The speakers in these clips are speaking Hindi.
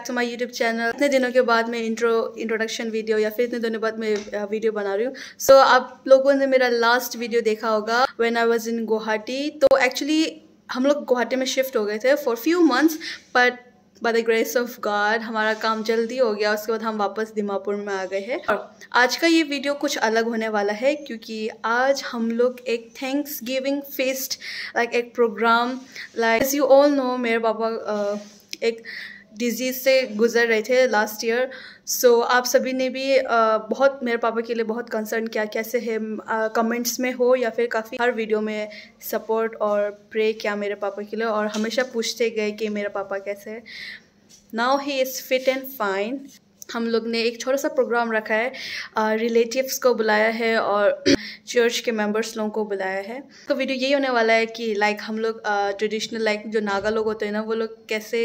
Back to my YouTube channel. इतने दिनों के बाद मैं इंट्रोडक्शन वीडियो या फिर इतने दिनों बाद मैं वीडियो बना रही हूँ। सो आप लोगों ने मेरा लास्ट वीडियो देखा होगा when I was in Guwahati. तो एक्चुअली हम लोग गुवाहाटी में शिफ्ट हो गए थे for few months, but by the grace of God हमारा काम जल्दी हो गया। उसके बाद हम वापस दिमापुर में आ गए हैं। और आज का ये वीडियो कुछ अलग होने वाला है क्योंकि आज हम लोग एक थैंक्स गिविंग फेस्ट एक program as you all know मेरे पापा एक डिजीज़ से गुजर रहे थे लास्ट ईयर। सो आप सभी ने भी बहुत मेरे पापा के लिए बहुत कंसर्न किया, कैसे है कमेंट्स में हो या फिर काफ़ी हर वीडियो में सपोर्ट और प्रे किया मेरे पापा के लिए और हमेशा पूछते गए कि मेरे पापा कैसे है। Now he is fit and fine. हम लोग ने एक छोटा सा प्रोग्राम रखा है, रिलेटिव्स को बुलाया है और चर्च के मेंबर्स लोगों को बुलाया है। तो वीडियो यही होने वाला है कि हम लोग ट्रेडिशनल जो नागा लोग होते हैं ना, वो लोग कैसे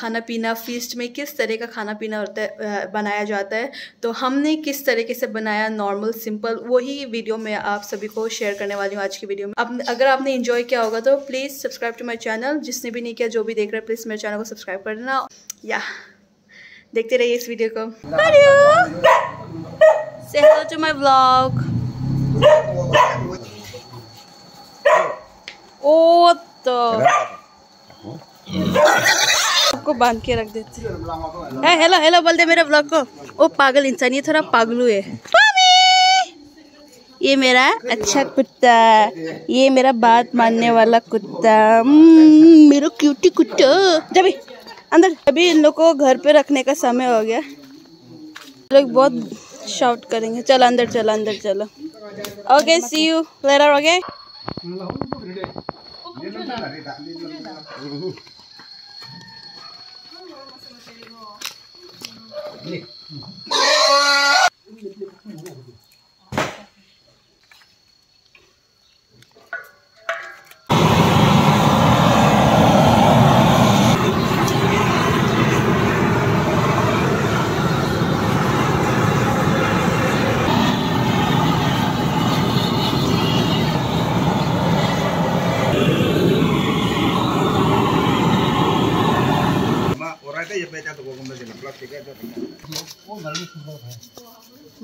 खाना पीना फीस्ट में किस तरह का खाना पीना होता है बनाया जाता है, तो हमने किस तरीके से बनाया नॉर्मल सिंपल, वही वीडियो में आप सभी को शेयर करने वाली हूँ आज की वीडियो में। अब अगर आपने इन्जॉय किया होगा तो please subscribe to my channel. जिसने भी नहीं किया, जो भी देख रहे हैं, प्लीज़ मेरे चैनल को सब्सक्राइब कर देना। या देखते रहिए इस वीडियो को। से हेलो टू माय व्लॉग। ओ तो आपको बांध के रख देते हैं। हेलो हेलो बोल दे मेरे व्लॉग को। ओ पागल इंसान, ये थोड़ा पागलू है। ये मेरा अच्छा कुत्ता, ये मेरा बात मानने वाला कुत्ता, मेरा क्यूटी कुत्ता। जब अंदर अभी इन लोग को घर पे रखने का समय हो गया, लोग बहुत शाउट करेंगे। चलो अंदर चलो अंदर चलो। Okay see you later. Okay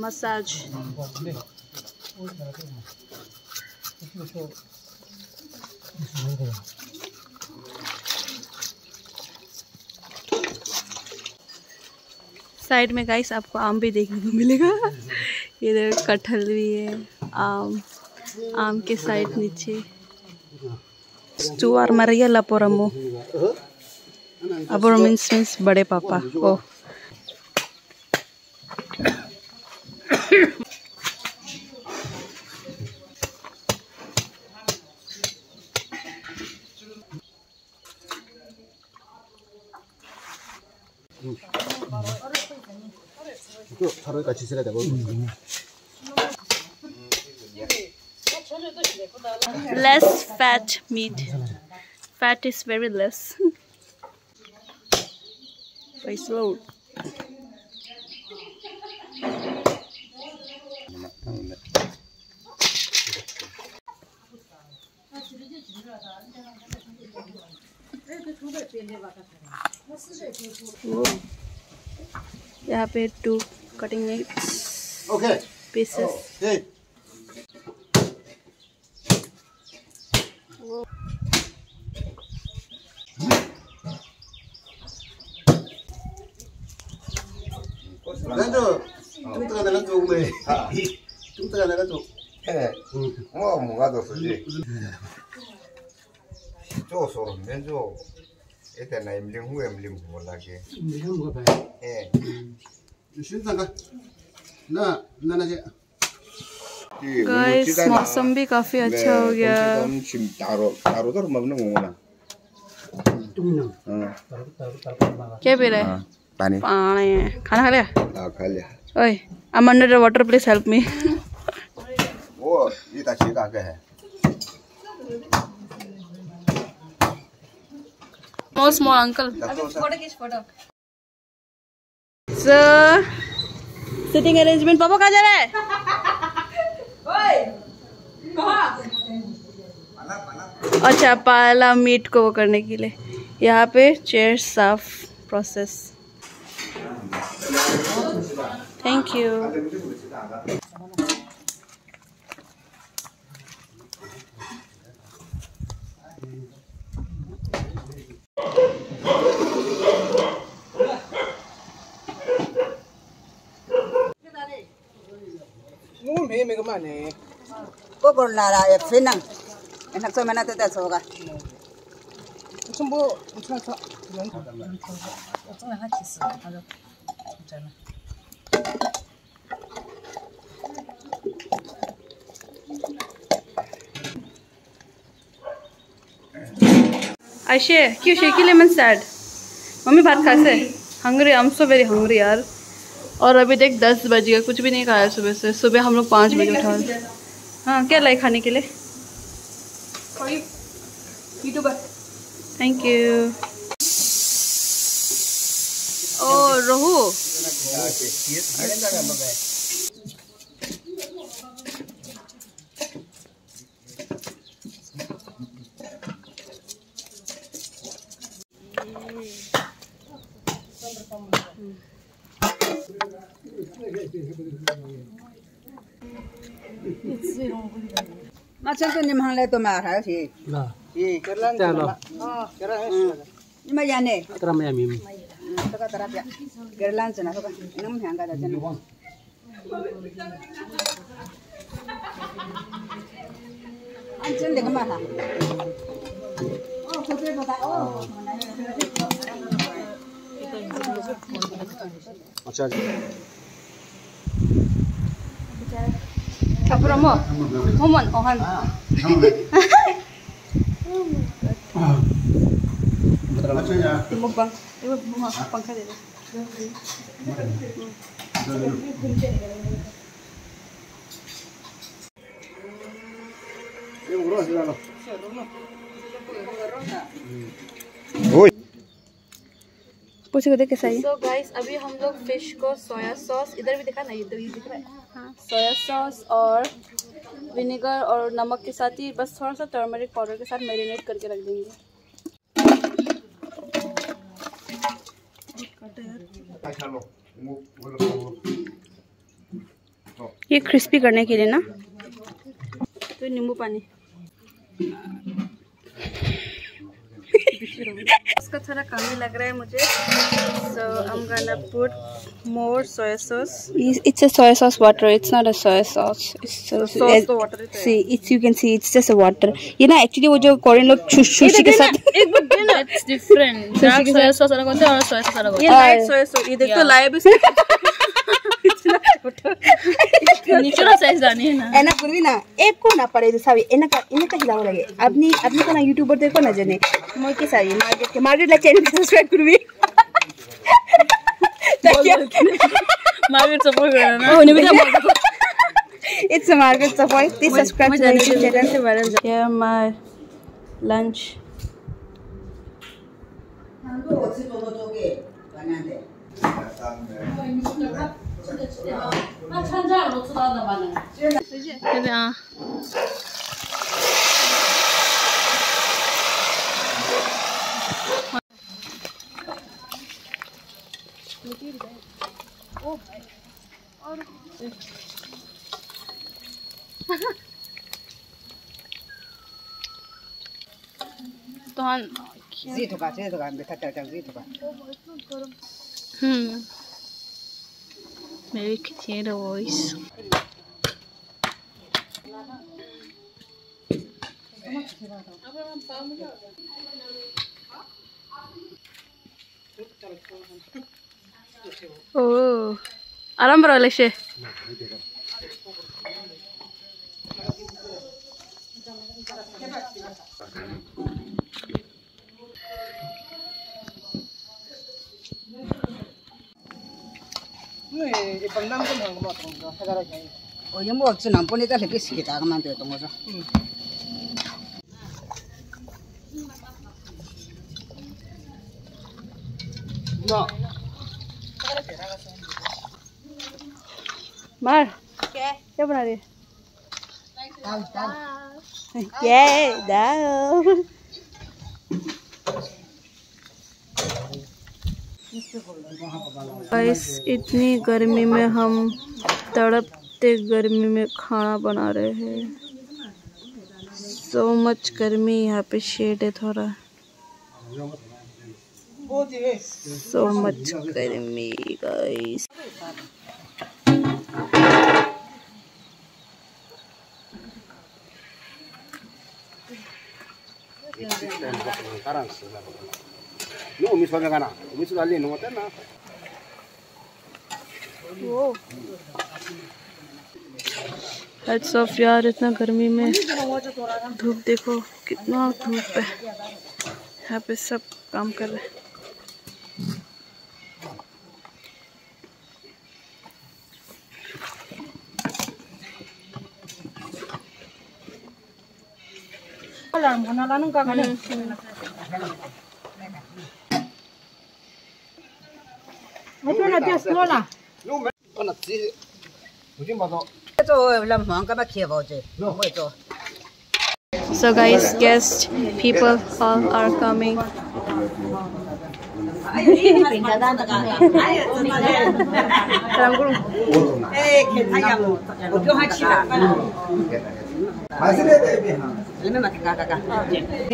massage side में गाइस आपको आम भी देखने को मिलेगा। इधर कटहल भी है, आम के साइड नीचे स्टू और मरिया लापोरमो अबोर मीन्स बड़े पापा। ओ less fat meat, fat is very less. It's low. यहाँ पे 2 कटिंग पीसेस। गाइस मौसम भी काफी अच्छा हो गया। क्या पी रहा है? पानी। खाना खा लिया? खा लिया। ओए I am under water, please help me. वो ये ताकि आगे है। Small uncle. So, sitting arrangement. पापा कहाँ जा रहा है? ओए, कहाँ? अच्छा पाला मीट को वो करने के लिए यहाँ पे चेयर साफ process. Thank you. Aisha, you shaky lemon sad. Mommy, भात खा से hungry. I'm so very hungry यार. और अभी देख 10 बज गए, कुछ भी नहीं खाया सुबह से. सुबह हम लोग 5 बजे उठा. हाँ, क्या लाए खाने के लिए? Thank you. ओ रोहू, तो निम्हान ले तो मार है ये ना ये कर ला कर है ये मैं जाने तेरा मैं मीम तो का तरफ या कर ला चना तो का इनम हंगा जा चना अंचन देख माथा ओ कोते बता ओ अच्छा Kapromo, Homan, Ohan. So guys, अभी हम लोग फिश को सोया सॉस इधर भी दिखा नहीं, इधर भी दिख रहा है. हाँ, सोया सॉस और विनेगर और नमक के साथ ही बस थोड़ा सा टर्मरिक पाउडर के साथ मैरिनेट करके रख देंगे ये क्रिस्पी करने के लिए ना. तो नींबू पानी इसका थोड़ा कमी लग रहा है मुझे. So I'm gonna put more soy sauce. It's a soy sauce water. It's not a soy sauce. It's a sauce the water. See, it's you can see it's just a water. ये ना actually वो जो कोरियन लोग सुशी के साथ एक बार देना. It's different. सुशी के साथ सॉस अलग होता है और सोया सॉस अलग होता है. ये लाइट सोया सॉस ये देख तो लाइट भी निचला साइज दानी है ना. ऐना पूर्वी ना एक को ना पड़े सावी ऐना का हिलावा लगे. अपनी का ना यूट्यूबर देर को ना जने मैं के सावी मार्केट के ला चैनल सब्सक्राइब पूर्वी मार्केट सपोर्ट करना ना होने भी ना. It's market support. Please subscribe to my channel से वायरल. ये माय लंच हम तो अच्छे लोगों तो के बना दे. Maybe you can hear the voice. Oh, Alhambra, Alexei. ये पंडाम को मांग मत होगा हजारा जाए और ये मुझे नाम पर लेता है कि सीधा का मान दे तो मुझे ना मार क्या बना रही दाल दाल क्या दाल गाइस इतनी गर्मी में हम तड़पते गर्मी में खाना बना रहे हैं। सो मच गर्मी, यहाँ पे शेड है थोड़ा। सो मच गर्मी guys. No, miss one gana. Miss only no matter na. Wow. Hats off यार, इतना गर्मी में धूप देखो, कितना धूप है। यहाँ पे सब काम कर रहे हैं। So guys, guests, people all are coming.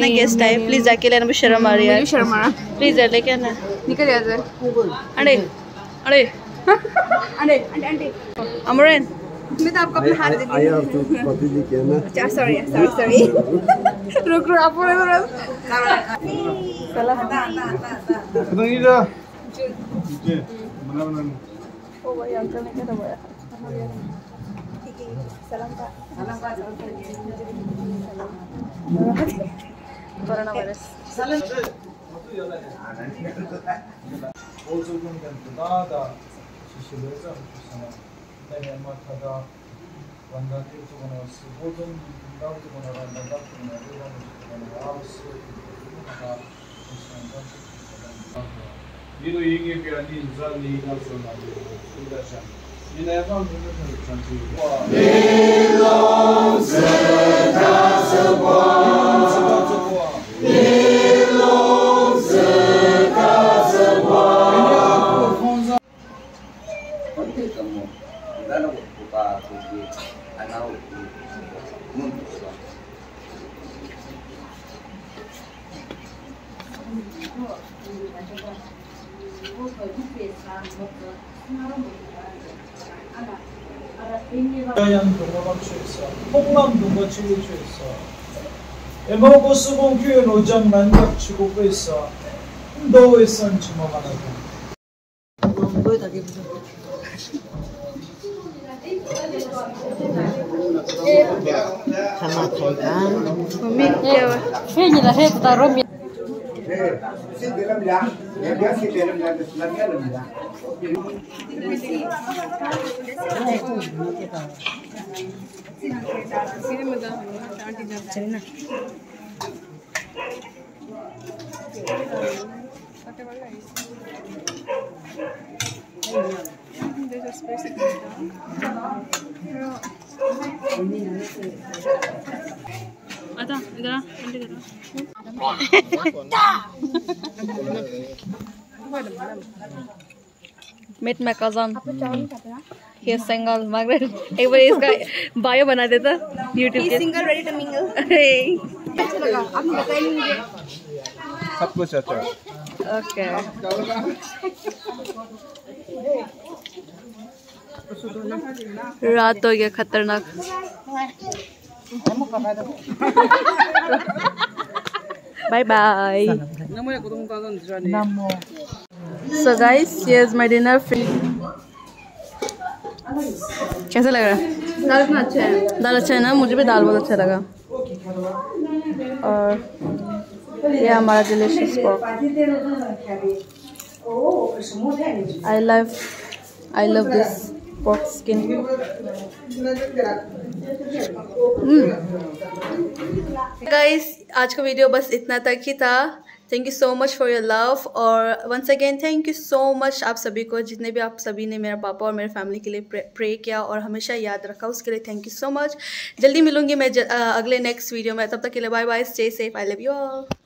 Guest आए, प्लीज आके लेना, शर्म आ रही है, शर्म आ रहा, प्लीज आए लेके आना, निकल जा सर। अरे अरे अरे आंटी अमरन, मैं तो आपको अपना हाथ दे दी। अच्छा सॉरी सॉरी सॉरी, रुक रुक आप बोलो चलो ना ना ना नहीं जा जी मना मना। ओ भाई अंकल ने क्या दबाया? ठीक है, सलाम का सलाम का सलाम। कोरोना वायरस सलाम ओजोन कंतदादा शिशुलेजा उसना मैंने माथादा वंदाते तो बना उससे ओजोन दाव तो बना वंदादा तो बना रेवा तो बना आवश्य उसना उसना ये तो ये के प्यारी इंसान नहीं कर सकता इधर शाम ये नया काम करने का चांस हुआ दिलों से दासवा 동남동과 치고 있어. 에버고스봉 교회 로장 난각 치고 있어. 너의 선 주먹하다. आता इधर आंटी करो Meet my cousin. He is single. मगर एक बार इसका बायो बना देता YouTube के। Single ready to mingle. आपने बताया नहीं मुझे। सब कुछ अच्छा। Okay. रात हो गया खतरनाक। Bye bye. So guys, here's my dinner. कैसा लग रहा है? दाल इतना अच्छा है। दाल अच्छा है ना? मुझे भी दाल बहुत अच्छा लगा। और ये हमारा delicious pork. I love this pork skin. Guys, आज का वीडियो बस इतना तक ही था। Thank you so much for your love, और once again thank you so much आप सभी को, जितने भी आप सभी ने मेरा पापा और मेरे फैमिली के लिए प्रे किया और हमेशा याद रखा, उसके लिए थैंक यू सो मच। जल्दी मिलूंगी मैं अगले नेक्स्ट वीडियो में। तब तक के लिए bye bye, stay safe, I love you all.